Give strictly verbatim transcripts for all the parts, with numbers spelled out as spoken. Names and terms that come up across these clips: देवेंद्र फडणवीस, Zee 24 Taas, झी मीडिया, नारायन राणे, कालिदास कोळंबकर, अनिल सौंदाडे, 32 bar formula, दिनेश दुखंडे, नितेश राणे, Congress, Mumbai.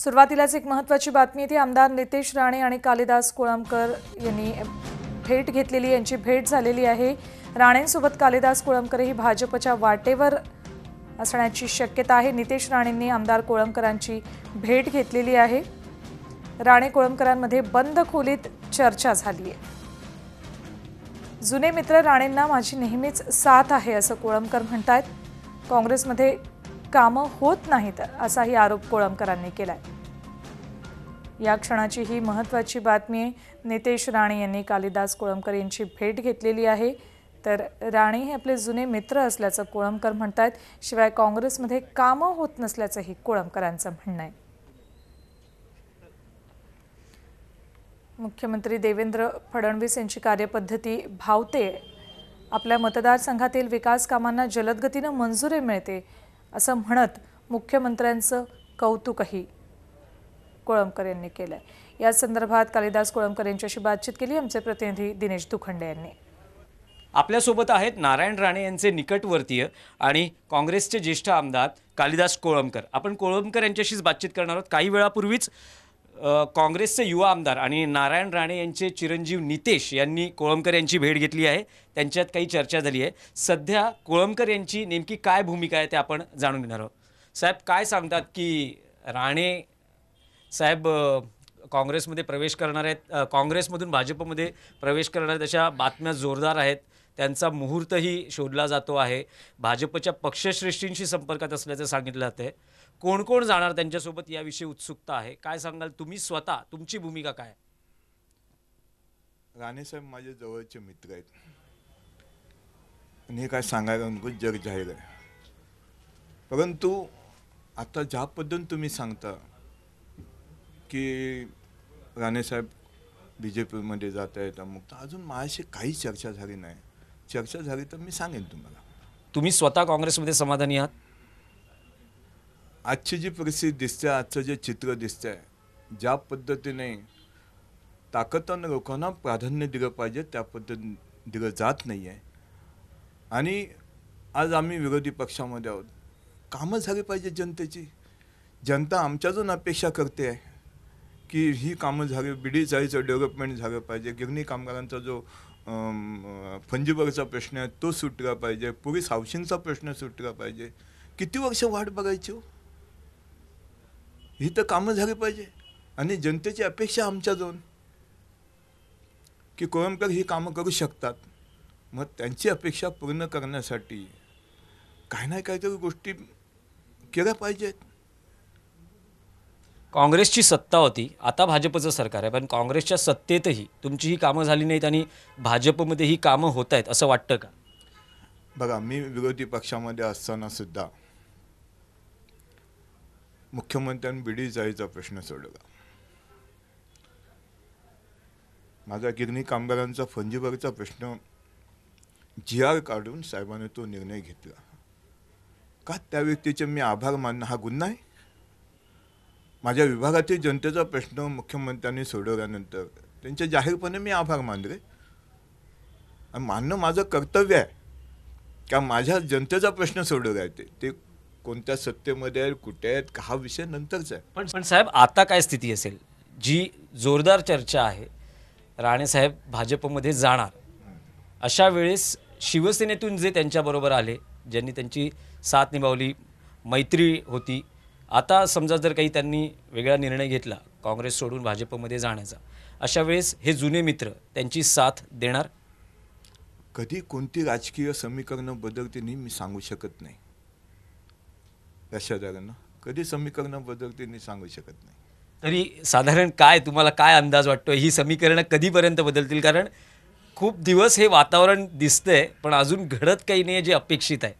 सुरुवातीलाच एक महत्त्वाची बातमी येते। आमदार नितेश राणे आणि कालिदास कोळंबकर यांनी भेट घेतलेली यांची भेट झालेली आहे। राणेंसोबत कालिदास कोळंबकर ही भाजपच्या वाटेवर असण्याची शक्यता आहे। नितेश राणेंनी आमदार कोळंबकरांची भेट घेतलेली आहे। राणे कोळंबकरांमध्ये बंद खोलीत चर्चा झाली आहे। जुने मित्र राणेंना माझी नेहमीच साथ आहे असं कोळंबकर म्हणतात। काँग्रेसमध्ये कामं होत नाहीत असाही आरोप कोळंबकरांनी केलाय। या क्षणाची ही महत्त्वाची बातमी आहे। नितेश राणे यांनी कालिदास कोळंबकर यांची भेट घेतलेली आहे। तर राणे हे आपले जुने मित्र असल्याचं कोळंबकर म्हणतात। शिवाय काँग्रेसमध्ये कामं होत नसल्याचंही कोळंबकरांचं म्हणणं आहे। मुख्यमंत्री देवेंद्र फडणवीस यांची कार्यपद्धती भावते। आपल्या मतदारसंघातील विकास कामांना जलदगतीनं मंजुरी मिळते असं म्हणत मुख्यमंत्र्यांचं कौतुकही कोळंबकर यांनी केलं आहे। या संदर्भात कालिदास कोळंबकर यांच्याशी बातचीत केली आमचे प्रतिनिधी दिनेश दुखंडे यांनी। आपल्यासोबत आहेत नारायन राणे यांचे निकटवर्तीय आणि काँग्रेसचे ज्येष्ठ आमदार कालिदास कोळंबकर। आपण कोळंबकर यांच्याशीच बातचीत करणार आहोत। काही वेळापूर्वीच काँग्रेसचे युवा आमदार आणि नारायन राणे यांचे चिरंजीव नितेश यांनी कोळंबकर यांची भेट घेतली आहे। त्यांच्यात काही चर्चा झाली आहे। सध्या कोळंबकर यांची नेमकी काय भूमिका आहे ते आपण जाणून घेणार आहोत। साहेब, काय सांगतात की राणे साहेब काँग्रेसमध्ये प्रवेश करणार आहेत, काँग्रेसमधून भाजपमध्ये प्रवेश करणार आहेत अशा बातम्या जोरदार आहेत। त्यांचा मुहूर्तही शोधला जातो आहे। भाजपच्या पक्षश्रेष्ठींशी संपर्कात असल्याचं सांगितलं जातं आहे। कोण कोण जाणार त्यांच्यासोबत याविषयी उत्सुकता आहे। काय सांगाल तुम्ही, स्वतः तुमची भूमिका काय? राणे साहेब माझे जवळचे मित्र आहेत आणि हे काय सांगायला नको, जग जाहीर आहे। परंतु आता ज्या पद्धतीने तुम्ही सांगता की राणे साहेब बी जे पीमध्ये जात आहेत, मग अजून माझ्याशी काही चर्चा झाली नाही। चर्चा झाली तर मी सांगेन तुम्हाला। तुम्ही स्वतः काँग्रेसमध्ये समाधानी आहात? आजची जी परिस्थिती दिसते, आजचं जे चित्र दिसतंय, ज्या पद्धतीने ताकदीनं लोकांना प्राधान्य दिलं पाहिजे त्या पद्धतीने दिलं जात नाही आहे। आणि आज आम्ही विरोधी पक्षामध्ये आहोत। कामं झाली पाहिजे जनतेची। जनता आमच्याजून अपेक्षा करते आहे की ही कामं झाली, बीडी चाळीचं डेव्हलपमेंट झालं पाहिजे, गिरणी कामगारांचा जो फंजीबगचा प्रश्न आहे तो सुटला पाहिजे, पोलीस हाऊसिंगचा प्रश्न सुटला पाहिजे। किती वर्ष वाट बघायची हो? ही तर कामं झाली पाहिजे। आणि जनतेची अपेक्षा आमच्याजवळ की कोळंबकर ही कामं करू शकतात। मग त्यांची अपेक्षा पूर्ण करण्यासाठी काही ना काहीतरी गोष्टी केल्या पाहिजेत। काँग्रेसची सत्ता होती, आता भाजपचं सरकार आहे, पण काँग्रेसच्या सत्तेतही तुमची ही कामं झाली नाहीत आणि भाजपमध्ये ही कामं होत आहेत असं वाटतं का? बघा, मी विरोधी पक्षामध्ये असताना सुद्धा मुख्यमंत्र्यांनी बीडी जाळीचा प्रश्न सोडवला, माझा गिरणी कामगारांचा फंजीबगचा प्रश्न जी आर काढून साहेबांनी तो निर्णय घेतला। का त्या व्यक्तीचे मी आभार मानणं हा गुन्हा आहे? माझ्या विभागातील जनतेचा प्रश्न मुख्यमंत्र्यांनी सोडवल्यानंतर त्यांचे जाहीरपणे मी आभार मानले। मानणं माझं कर्तव्य आहे का माझ्या जनतेचा प्रश्न सोडवला आहे ते कोणत्या सत्तेमध्ये आहेत, कुठे आहेत, हा विषय नंतरचा आहे। पण पण साहेब आता काय स्थिती असेल? जी जोरदार चर्चा आहे, राणे साहेब भाजपमध्ये जाणार, अशा वेळेस शिवसेनेतून जे त्यांच्याबरोबर आले, ज्यांनी त्यांची साथ निभावली, मैत्री होती, आता समजा जर काही त्यांनी वेगळा निर्णय घेतला काँग्रेस सोडून भाजपमध्ये जाण्याचा, अशा वेळेस हे जुने मित्र त्यांची साथ देणार? कधी कोणती राजकीय समीकरणं बदलते नाही मी सांगू शकत नाही। राष्ट्रधारणं कधी समीकरणं बदलते नाही सांगू शकत नाही। तरी साधारण काय तुम्हाला काय अंदाज वाटतो, ही समीकरणं कधीपर्यंत बदलतील? कारण खूप दिवस हे वातावरण दिसतंय पण अजून घडत काही नाही जे अपेक्षित आहे।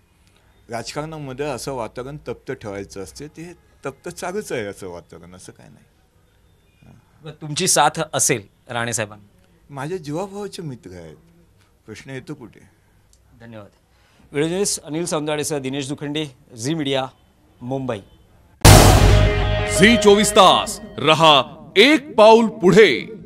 राजकारणामध्ये असं वातावरण तप्त ठेवायचं असते, ते तप्त चालूच आहे असं वातावरण, असं काय नाही। तुमची साथ असेल राणे साहेबांना? माझ्या जीवाभावाचे मित्र आहेत, प्रश्न येतो कुठे? धन्यवाद। वेळेस अनिल सौंदाडेसह दिनेश दुखंडे, झी मीडिया मुंबई। झी चोवीस तास रहा एक पाऊल पुढे।